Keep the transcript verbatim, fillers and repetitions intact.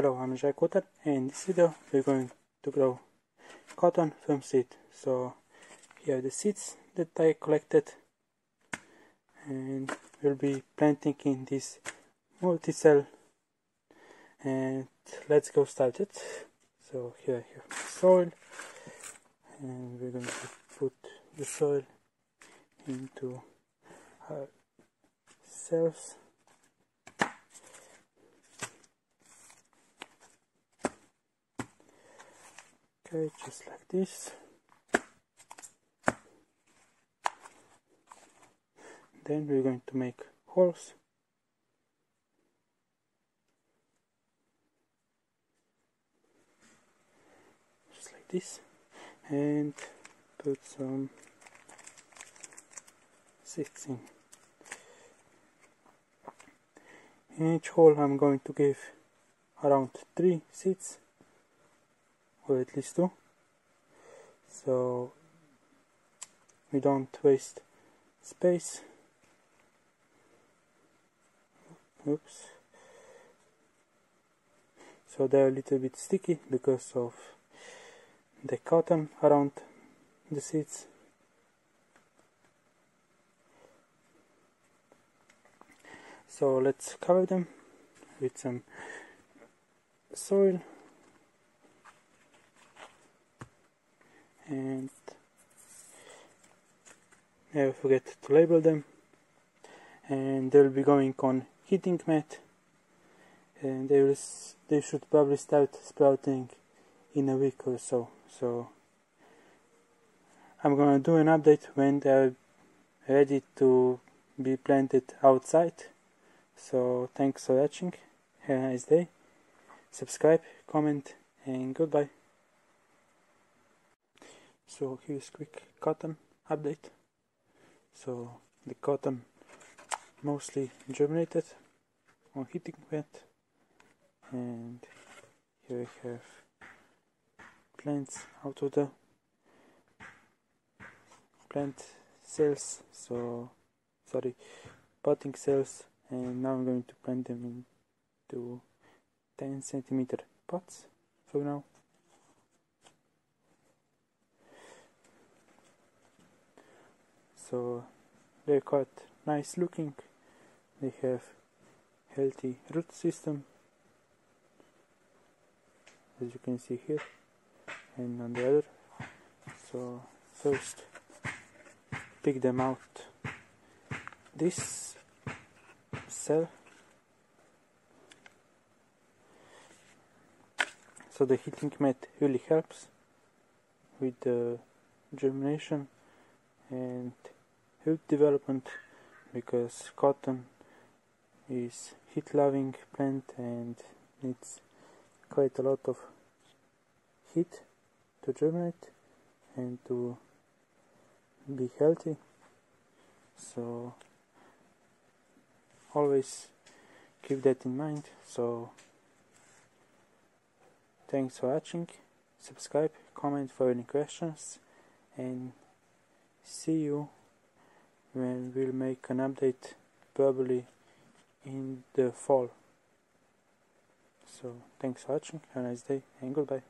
Hello, I'm Anže Kotar, and in this video we're going to grow cotton film seed. So here are the seeds that I collected, and we'll be planting in this multi-cell, and let's go start it. So here I have the soil, and we're going to put the soil into our cells. Okay, just like this. Then we're going to make holes. Just like this. And put some seeds in. In each hole I'm going to give around three seeds. Or at least two, so we don't waste space. Oops. So they're a little bit sticky because of the cotton around the seeds. So let's cover them with some soil. And never forget to label them, and they'll be going on heating mat, and they will they should probably start sprouting in a week or so. So I'm gonna do an update when they're ready to be planted outside. So thanks for watching, have a nice day, subscribe, comment, and goodbye. So here's quick cotton update. So the cotton mostly germinated on heating mat, and here we have plants out of the plant cells, so sorry, potting cells, and now I'm going to plant them into ten centimeter pots for now. So they're quite nice looking, they have healthy root system, as you can see here and on the other. So first pick them out this cell. So the heating mat really helps with the germination and root development, because cotton is heat loving plant and needs quite a lot of heat to germinate and to be healthy. So always keep that in mind. So thanks for watching, subscribe, comment for any questions, and see you when we'll make an update, probably in the fall. So thanks for watching, have a nice day, and goodbye.